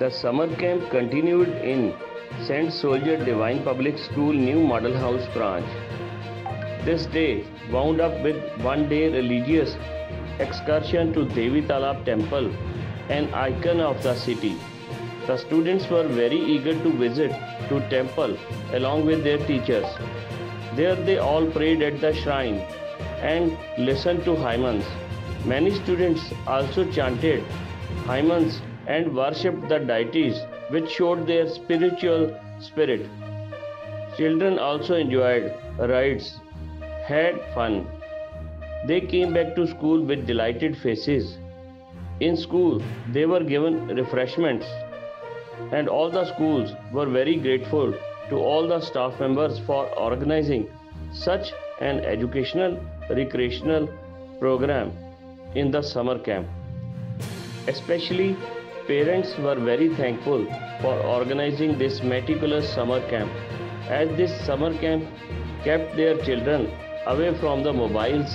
The summer camp continued in St. Soldier Divine Public School New Model House branch. This day wound up with one-day religious excursion to Devi Talab Temple, an icon of the city. The students were very eager to visit to temple along with their teachers. There they all prayed at the shrine and listened to hymns. Many students also chanted hymns and worshipped the deities, which showed their spiritual spirit. Children also enjoyed rides, had fun. They came back to school with delighted faces. In school, they were given refreshments, and all the schools were very grateful to all the staff members for organizing such an educational, recreational program in the summer camp. Especially, parents were very thankful for organizing this meticulous summer camp, as this summer camp kept their children away from the mobiles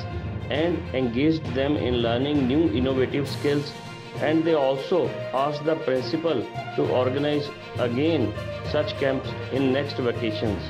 and engaged them in learning new innovative skills, and they also asked the principal to organize again such camps in next vacations.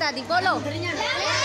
दादी बोलो।